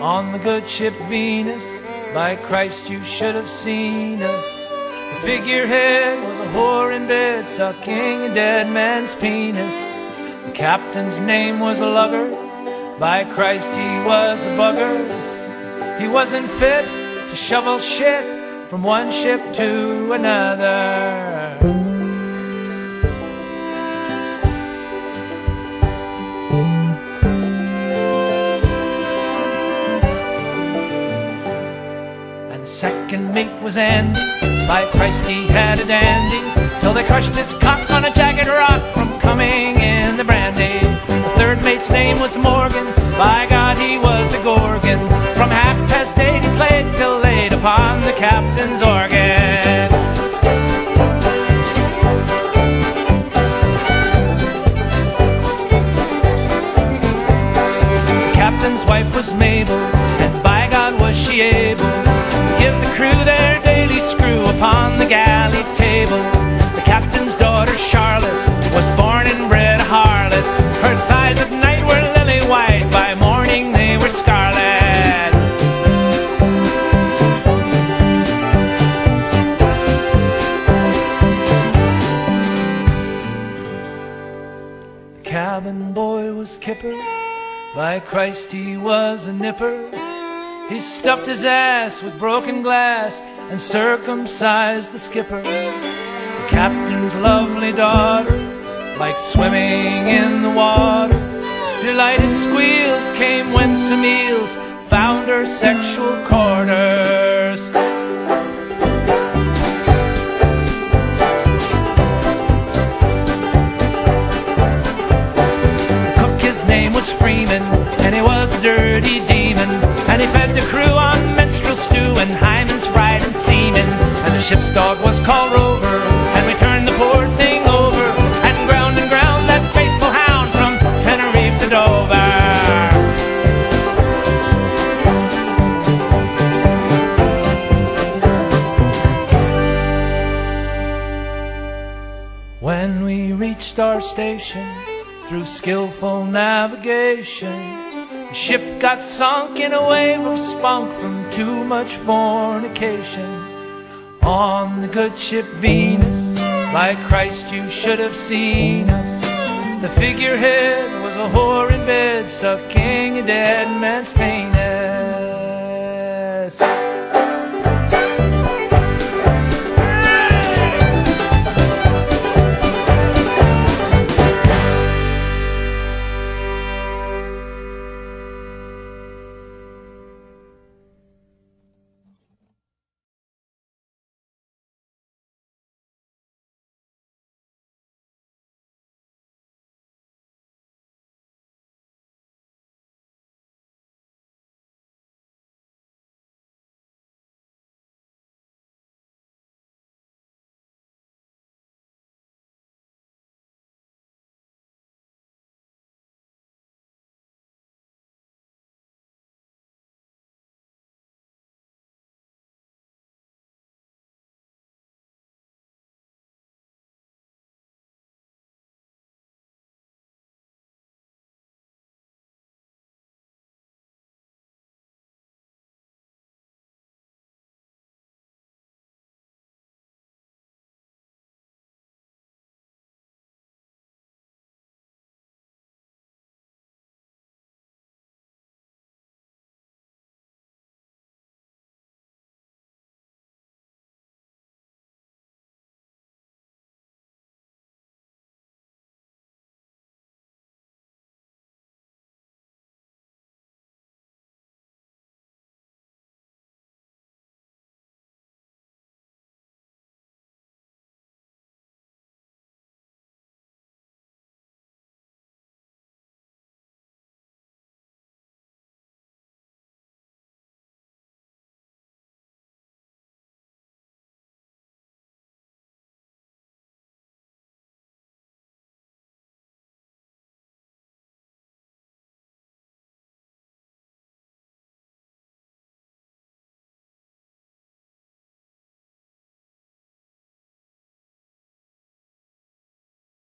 On the good ship Venus, by Christ you should have seen us. The figurehead was a whore in bed, sucking a dead man's penis. The captain's name was a lugger, by Christ he was a bugger. He wasn't fit to shovel shit from one ship to another. The second mate was Andy, by Christ he had a dandy, till they crushed his cock on a jagged rock from coming in the brandy. The third mate's name was Morgan, by God he was a gorgon, from 8:30 he played till late upon the captain's organ. The captain's wife was Mabel, and by God was she able to give the crew their daily screw upon the galley table. The captain's daughter Charlotte was born and bred a harlot. Her thighs at night were lily white, by morning they were scarlet. The cabin boy was Kipper, by Christ he was a nipper. He stuffed his ass with broken glass and circumcised the skipper. The captain's lovely daughter liked swimming in the water. Delighted squeals came when some eels found her sexual corners. The cook, his name was Freeman, and he was a dirty demon. And he fed the crew on menstrual stew and hymens fried in semen. And the ship's dog was called Rover, and we turned the poor thing over and ground that faithful hound from Tenerife to Dover. When we reached our station, through skillful navigation, the ship got sunk in a wave of spunk from too much fornication. On the good ship Venus, by Christ you should have seen us. The figurehead was a whore in bed, sucking a dead man's penis.